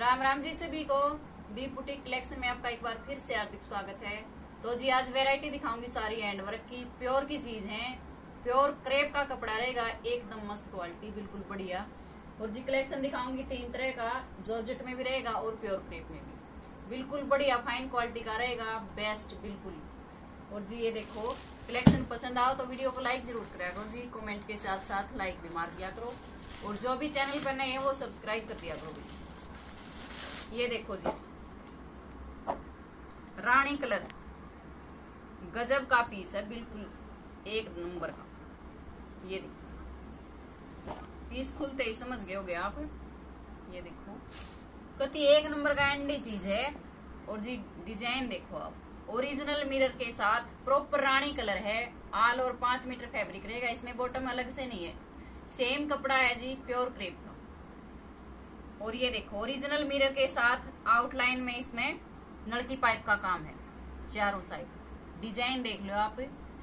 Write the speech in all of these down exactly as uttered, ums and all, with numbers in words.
राम राम जी सभी को B boutique collection में आपका एक बार फिर से हार्दिक स्वागत है। तो जी आज वैरायटी दिखाऊंगी सारी हैंड वर्क की, प्योर की चीज है, प्योर क्रेप का कपड़ा रहेगा, एकदम मस्त क्वालिटी, बिल्कुल बढ़िया। और जी कलेक्शन दिखाऊंगी तीन तरह का, जॉर्जेट में भी रहेगा और प्योर क्रेप में भी, बिल्कुल बढ़िया फाइन क्वालिटी का रहेगा, बेस्ट बिल्कुल। और जी ये देखो, कलेक्शन पसंद आओ तो वीडियो को लाइक जरूर करा करो जी, कमेंट के साथ साथ लाइक भी मार दिया करो, और जो भी चैनल पर नए हैं वो सब्सक्राइब कर दिया करो भी। ये देखो जी, रानी कलर गजब का पीस है, बिल्कुल एक नंबर का। ये देखो पीस खुलते ही समझ गए होगे आप, ये देखो कति एक नंबर का एंडी चीज है। और जी डिजाइन देखो आप, ओरिजिनल मिरर के साथ प्रॉपर रानी कलर है, आल और पांच मीटर फैब्रिक रहेगा, इसमें बॉटम अलग से नहीं है, सेम कपड़ा है जी, प्योर क्रेप का। और ये देखो ओरिजिनल मिरर के साथ आउटलाइन में इसमें नलकी पाइप का काम है चारों साइड। डिजाइन देख लो आप,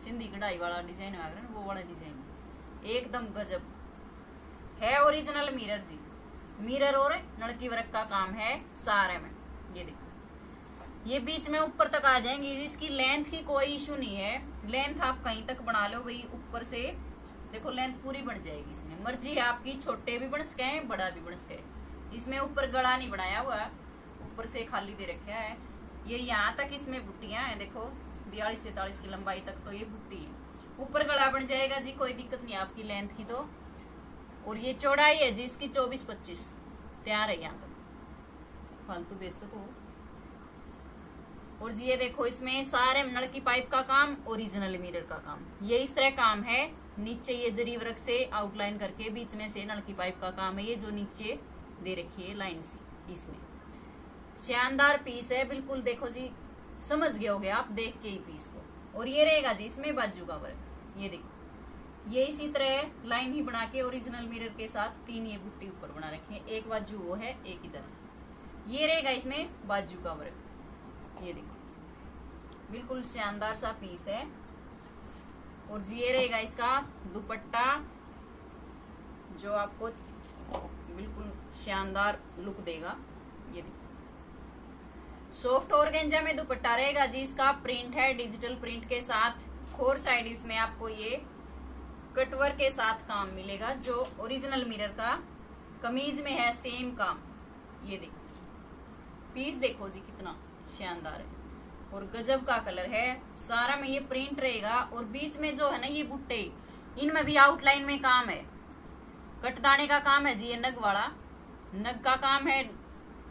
सिंधी कढ़ाई वाला डिजाइन आ रहा है, वो वाला डिजाइन एकदम गजब है। ओरिजिनल मिरर जी, मिरर और नलकी वर्क का काम है सारे में। ये देखो ये बीच में ऊपर तक आ जाएंगी, इसकी लेंथ की कोई इशू नहीं है, लेंथ आप कहीं तक बना लो भाई, ऊपर से देखो लेंथ पूरी बढ़ जाएगी, इसमें मर्जी है आपकी, छोटे भी बन सके बड़ा भी बन सके। इसमें ऊपर गला नहीं बनाया हुआ, ऊपर से खाली दे रखा है। ये यहाँ तक इसमें बुट्टियां हैं, देखो बयालीस तैतालीस की लंबाई तक तो ये बुट्टी है, ऊपर गला बन जाएगा जी, कोई दिक्कत नहीं आपकी लेंथ की तो। और ये चौड़ाई है जी इसकी चौबीस पच्चीस तैयार है यहाँ तक, फालतू बेच सको। और जी ये देखो इसमें सारे नलकी पाइप का काम, ओरिजिनल मिरर का काम, ये इस तरह काम है। नीचे ये जरी वर्क से आउटलाइन करके बीच में से नलकी पाइप का काम है, ये जो नीचे दे रखी है लाइन से, इसमें शानदार पीस है बिल्कुल। देखो जी समझ गए होगे आप देख के ही पीस को। और ये रहेगा जी इसमें बाजू का वर्क, ये देखो ये इसी तरह लाइन ही बना के ओरिजिनल मिरर के साथ तीन ये बुट्टी ऊपर बना रखे है, एक बाजू वो है एक इधर, ये रहेगा इसमें बाजू का वर्क। ये देखो बिल्कुल शानदार सा पीस है। और जी ये रहेगा इसका दुपट्टा, जो आपको बिल्कुल शानदार लुक देगा। ये देखो सॉफ्ट ऑर्गेंजा में दुपट्टा रहेगा जी, इसका प्रिंट है डिजिटल प्रिंट के साथ, फोर साइड इसमें आपको ये कटवर के साथ काम मिलेगा, जो ओरिजिनल मिरर का कमीज में है सेम काम। ये देखो पीस देखो जी कितना शानदार है, और गजब का कलर है, सारा में ये प्रिंट रहेगा। और बीच में जो है ना ये बुट्टे, इनमें भी आउटलाइन में काम है, कटदाने का काम है जी, ये नग वाला नग का काम है,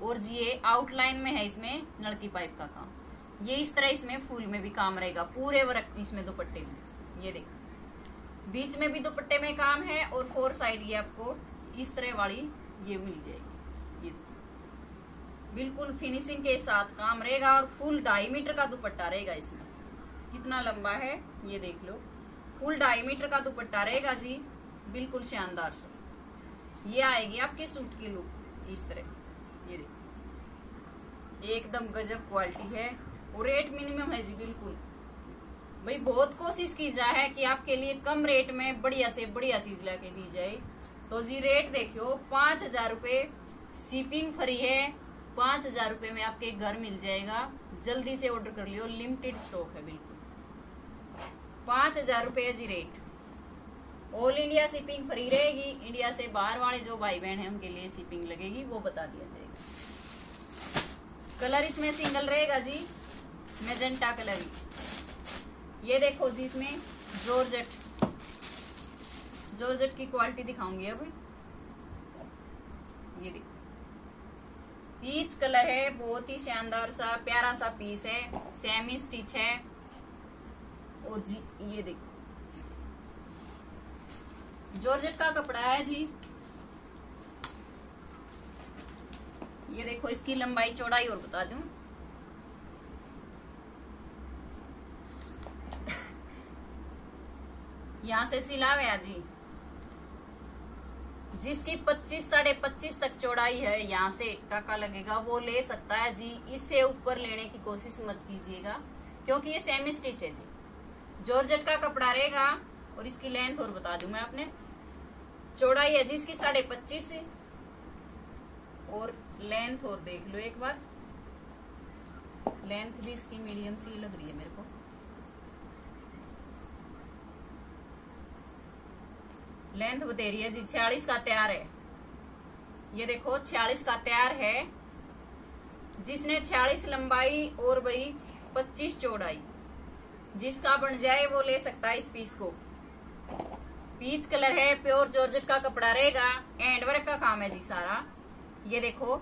और जी ये आउटलाइन में है इसमें नलकी पाइप का काम, ये इस तरह इसमें फूल में भी काम रहेगा, पूरे वर्क इसमें दुपट्टे में। ये देखो बीच में भी दुपट्टे में काम है, और फोर साइड ये आपको इस तरह वाली ये मिल जाएगी, बिल्कुल फिनिशिंग के साथ काम रहेगा। और फुल ढाई मीटर का दुपट्टा रहेगा, इसमें कितना लंबा है ये देख लो, फुल ढाई मीटर का दुपट्टा रहेगा जी, बिल्कुल शानदार सा। ये आएगी आपके सूट की लुक इस तरह, ये देखो एकदम गजब क्वालिटी है, और रेट मिनिमम है जी बिल्कुल भाई। बहुत कोशिश की जा है कि आपके लिए कम रेट में बढ़िया से बढ़िया चीज लाके दी जाए। तो जी रेट देखियो, पांच हजार रुपये शिपिंग फ्री है, पाँच हजार रुपये में आपके घर मिल जाएगा, जल्दी से ऑर्डर कर लियो, लिमिटेड स्टॉक है बिल्कुल। पाँच हजार रुपये जी rate, all India shipping free रहेगी, इंडिया से बाहर वाले जो भाई बहन हैं उनके लिए शिपिंग लगेगी, वो बता दिया जाएगा। कलर इसमें सिंगल रहेगा जी, मैजेंटा कलर ही। ये देखो जी इसमें जॉर्जेट, जॉर्जेट की क्वालिटी दिखाऊंगी अब। ये देखो पीच कलर है, बहुत ही शानदार सा प्यारा सा पीस है, सेमी स्टिच है। और जी ये देखो जॉर्जेट का कपड़ा है जी, ये देखो इसकी लंबाई चौड़ाई और बता दूं, यहां से सिला हुआ जी, जिसकी पच्चीस साढ़े पच्चीस तक चौड़ाई है, यहाँ से टाका लगेगा वो ले सकता है जी, इससे ऊपर लेने की कोशिश मत कीजिएगा, क्योंकि ये सेमी स्टिच है जी, जॉर्जेट का कपड़ा रहेगा। और इसकी लेंथ और बता दूं मैं, आपने चौड़ाई है जी इसकी साढ़े पच्चीस और लेंथ और देख लो एक बार, लेंथ भी इसकी मीडियम सी लग रही है मेरे को। लेंथ बता रही है जी छियालीस का तैयार है, ये देखो छियालीस का तैयार है, जिसने छियालीस लंबाई और भाई पच्चीस चौड़ाई, जिसका बन जाए वो ले सकता है इस पीस को। पीच कलर है, प्योर जॉर्जेट का कपड़ा रहेगा, हैंड वर्क का काम है जी सारा। ये देखो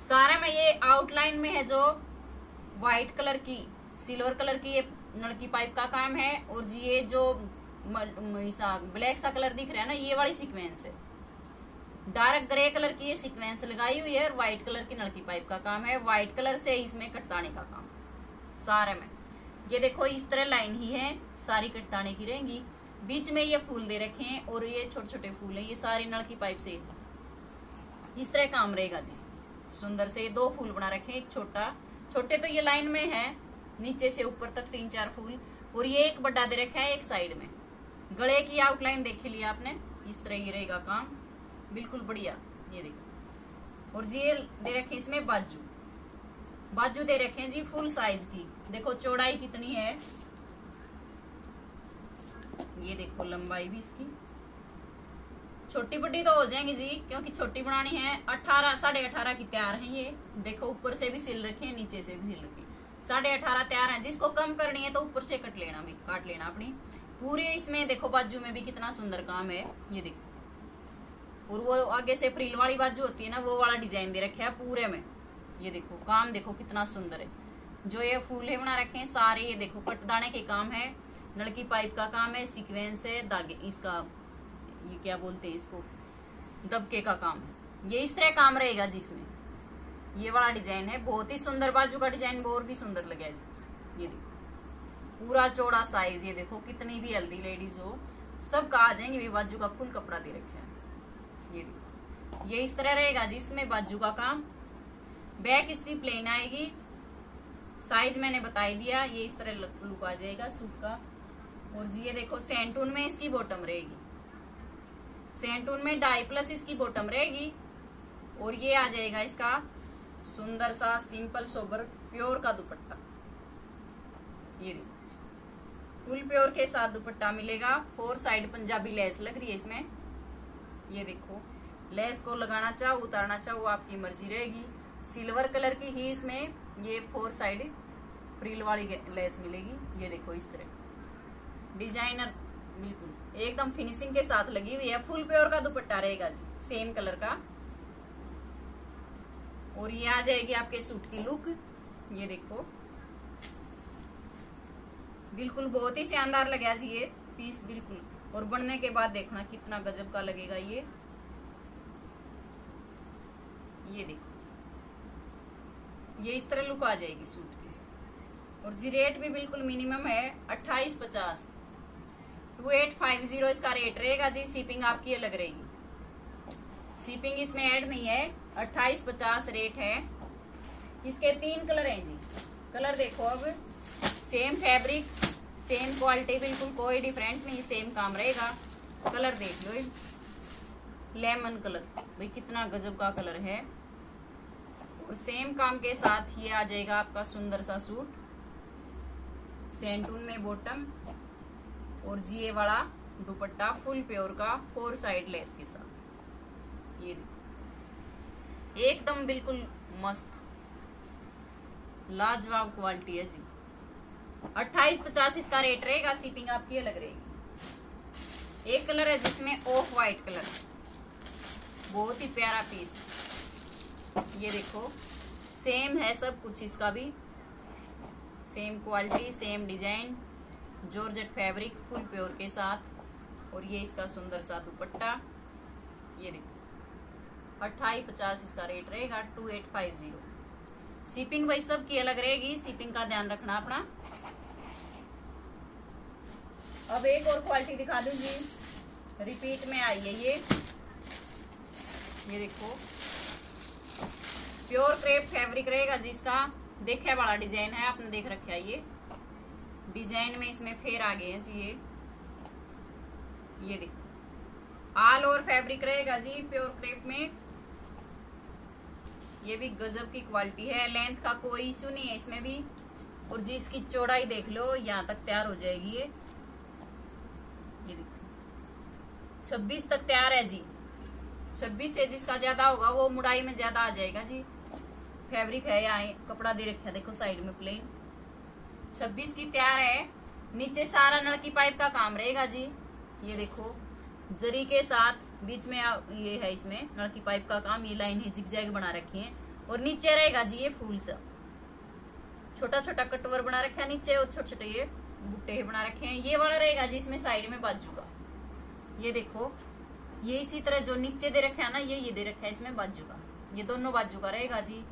सारे में ये आउटलाइन में है जो व्हाइट कलर की सिल्वर कलर की ये नलकी पाइप का काम है, और जी ये जो ब्लैक सा कलर दिख रहा है ना ये वाली सीक्वेंस है, डार्क ग्रे कलर की ये सीक्वेंस लगाई हुई है, और व्हाइट कलर की नलकी पाइप का काम है। व्हाइट कलर से इसमें कटदाने का काम सारे में, ये देखो इस तरह लाइन ही है, सारी कटदाने की रहेंगी। बीच में ये फूल दे रखे हैं और ये छोटे छोटे फूल हैं, ये सारी नलकी पाइप से इस तरह काम रहेगा जी। सुंदर से ये दो फूल बना रखे हैं, एक छोटा, छोटे तो ये लाइन में है नीचे से ऊपर तक तीन चार फूल, और ये एक बड़ा दे रखा है एक साइड में। गले की आउटलाइन देख ली आपने, इस तरह ही रहेगा काम, बिल्कुल बढ़िया। ये देखो और जी ये दे रखे इसमें बाजू, बाजू दे रखे हैं जी फुल साइज की। देखो चौड़ाई कितनी है, ये देखो लंबाई भी इसकी, छोटी बड़ी तो हो जाएंगी जी क्योंकि छोटी बनानी है। अठारह साढ़े अठारह की तैयार है ये, देखो ऊपर से भी सिल रखे हैं नीचे से भी सिल रखे हैं, साढ़े अठारह तैयार है। जिसको कम करनी है तो ऊपर से कट लेना भी काट लेना अपनी पूरी। इसमें देखो बाजू में भी कितना सुंदर काम है, ये देखो, और वो आगे से फ्रील वाली बाजू होती है ना वो वाला डिजाइन दे रखे है पूरे में। ये देखो काम देखो कितना सुंदर है, जो ये फूल बना रखे हैं सारे, ये देखो कटदाने के काम है, नलकी पाइप का काम है, सीक्वेंस है, धागे इसका ये क्या बोलते हैं इसको, दबके का काम है। ये इस तरह काम रहेगा जिसमें ये वाला डिजाइन है, बहुत ही सुंदर बाजू का डिजाइन और भी सुंदर लगेगा। ये देखो पूरा चौड़ा साइज, ये देखो कितनी भी हेल्दी लेडीज हो सब का आ जाएंगे, ये बाजू का फुल कपड़ा दे रखे है। ये देखो ये इस तरह रहेगा जिसमें बाजू का काम। बैक इसकी प्लेन आएगी, साइज मैंने बताई दिया, ये इस तरह लुक आ जाएगा सूट का। और जी ये देखो सेंटून में इसकी बॉटम रहेगी, सेंटून में ढाई प्लस इसकी बॉटम रहेगी, और ये आ जाएगा इसका सुंदर सा सिंपल सोबर प्योर का दुपट्टा। ये देखो फुल प्योर के साथ दुपट्टा मिलेगा, फोर साइड पंजाबी लेस लग रही है इसमें। ये देखो लेस को लगाना चाहो उतारना चाहो आपकी मर्जी रहेगी। सिल्वर कलर की ही इसमें ये फोर साइड फ्रिल वाली लेस मिलेगी। ये देखो इस तरह डिजाइनर बिल्कुल एकदम फिनिशिंग के साथ लगी हुई है, फुल प्योर का दुपट्टा रहेगा जी सेम कलर का। और ये आ जाएगी आपके सूट की लुक, ये देखो बिल्कुल बहुत ही शानदार लगेगा जी ये पीस बिल्कुल। और बनने के बाद देखना कितना गजब का लगेगा ये। ये देखो ये इस तरह लुक आ जाएगी सूट की। और जी रेट भी बिल्कुल मिनिमम है, अट्ठाईस पचास टू एट फाइव जीरो इसका रेट रहेगा जी। शिपिंग आपकी अलग रहेगी, शिपिंग इसमें ऐड नहीं है, अट्ठाईस पचास रेट है। इसके तीन कलर हैं जी, कलर देखो अब, सेम फैब्रिक सेम क्वालिटी बिल्कुल कोई डिफरेंट नहीं, सेम काम रहेगा। कलर देख लो, लेमन कलर भाई कितना गजब का कलर है। सेम काम के साथ ये आ जाएगा आपका सुंदर सा सूट, सेंटून में बॉटम और जीए वाला दुपट्टा फुल प्योर का फोर साइड लेस के साथ। ये एकदम बिल्कुल मस्त लाजवाब क्वालिटी है जी। अट्ठाईस पचास इसका रेट रहेगा, शिपिंग आपकी अलग रहेगी। एक कलर है जिसमें ऑफ वाइट कलर, बहुत ही प्यारा पीस। ये देखो सेम है सब कुछ, इसका भी same quality same design, georgette fabric full pure के साथ। और ये इसका सुंदर सा दुपट्टा, ये देखो अट्ठाईस पचास इसका रेट रहेगा, two eight five zero. Shipping भाई सब की अलग रहेगी, शिपिंग का ध्यान रखना अपना। अब एक और क्वालिटी दिखा दूं जी, रिपीट में आई है ये। ये देखो प्योर क्रेप फैब्रिक रहेगा जिसका, देखे बड़ा डिजाइन है आपने देख रखा है, ये डिजाइन में इसमें फेर आ गए हैं जी। ये ये देखो ऑल ओवर फैब्रिक रहेगा जी प्योर क्रेप में, ये भी गजब की क्वालिटी है, लेंथ का कोई इशू नहीं है इसमें भी। और जी इसकी चौड़ाई देख लो, यहाँ तक तैयार हो जाएगी ये, ये देखो छब्बीस तक तैयार है जी। छब्बीस से जिसका ज्यादा होगा वो मुड़ाई में ज्यादा आ जाएगा जी। फैब्रिक है यहाँ, कपड़ा दे रखा है देखो साइड में प्लेन, छब्बीस की तैयार है। नीचे सारा नलकी पाइप का काम रहेगा जी, ये देखो जरी के साथ बीच में ये है, इसमें नलकी पाइप का काम, ये लाइन है जिगजैग बना रखी है। और नीचे रहेगा जी ये फूल सा, छोटा छोटा कटोर बना रखा है नीचे, और छोटे छोटे ये बुट्टे बना रखे हैं। ये वाला रहेगा जी इसमें साइड में बाजू का, ये देखो ये इसी तरह जो नीचे दे रखा है ना, ये ये दे रखा है इसमें बाजू का, ये दोनों बाजू का रहेगा जी।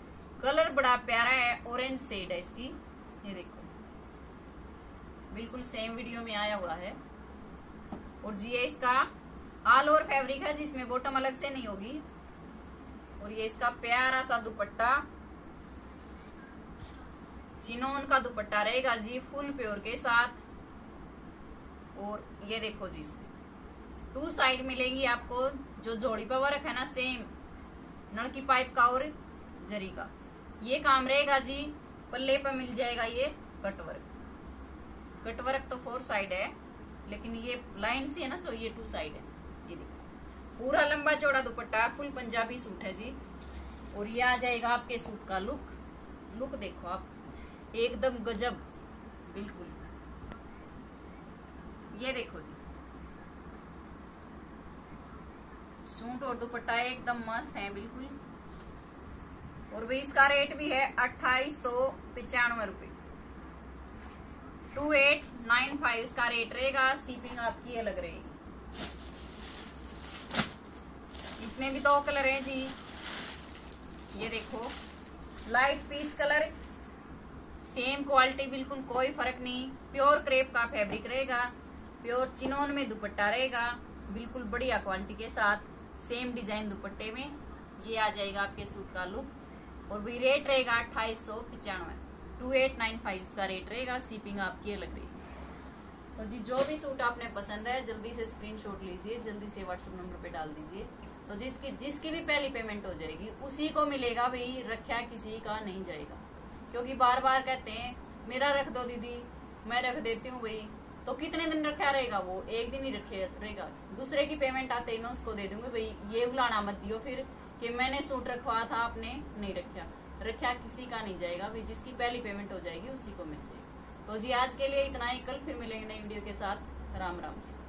कलर बड़ा प्यारा है, ऑरेंज शेड है इसकी, ये देखो बिल्कुल सेम वीडियो में आया हुआ है। और जी ये इसका ऑल ओवर फैब्रिक है जिसमें बॉटम अलग से नहीं होगी। और ये इसका प्यारा सा दुपट्टा, चिनोन का दुपट्टा रहेगा जी फुल प्योर के साथ। और ये देखो जी इसमें टू साइड मिलेंगी आपको, जो जोड़ी पर वर्क है ना सेम, नलकी पाइप का और जरी का ये काम रहेगा जी। पल्ले पर मिल जाएगा ये कटवर्क, कटवर्क तो फोर साइड है लेकिन ये लाइन सी है ना, तो ये टू साइड है। ये देखो पूरा लंबा चौड़ा दुपट्टा, फुल पंजाबी सूट है जी। और ये आ जाएगा आपके सूट का लुक, लुक देखो आप एकदम गजब बिल्कुल। ये देखो जी सूट और दुपट्टा एकदम मस्त है बिल्कुल। और भी इसका रेट भी है अट्ठाईस सौ पचानवे रुपये, टू एट नाइन फाइव इसका रेट रहेगा। शिपिंग आपकी अलग रहेगी। इसमें भी दो कलर है जी, ये देखो light peach colour, same quality बिल्कुल कोई फर्क नहीं। प्योर क्रेप का फैब्रिक रहेगा, प्योर चिनोन में दुपट्टा रहेगा बिल्कुल बढ़िया क्वालिटी के साथ, सेम डिजाइन दुपट्टे में। ये आ जाएगा आपके सूट का लुक। और भी रेट रहेगा अट्ठाईस सौ पचानवे, टू एट नाइन फाइव इसका रेट रहेगा। शिपिंग आपकी अलग रहेगी। तो जी जो भी सूट आपने पसंद है जल्दी से स्क्रीनशॉट लीजिए, जल्दी से व्हाट्सएप नंबर पे डाल दीजिए। तो जिसकी जिसकी भी पहली पेमेंट हो जाएगी उसी को मिलेगा भाई, रखा किसी का नहीं जाएगा। क्योंकि बार बार कहते हैं मेरा रख दो दीदी, मैं रख देती हूँ भाई, तो कितने दिन रखा रहेगा वो? एक दिन ही रखे रहेगा। दूसरे की पेमेंट आते ही ना उसको दे दूंगी भाई, ये बुलाना मत दियो फिर कि मैंने सूट रखवाया था आपने नहीं रखा। रखा किसी का नहीं जाएगा भाई, जिसकी पहली पेमेंट हो जाएगी उसी को मिल जाएगी। तो जी आज के लिए इतना ही, कल फिर मिलेंगे नई वीडियो के साथ। राम राम जी।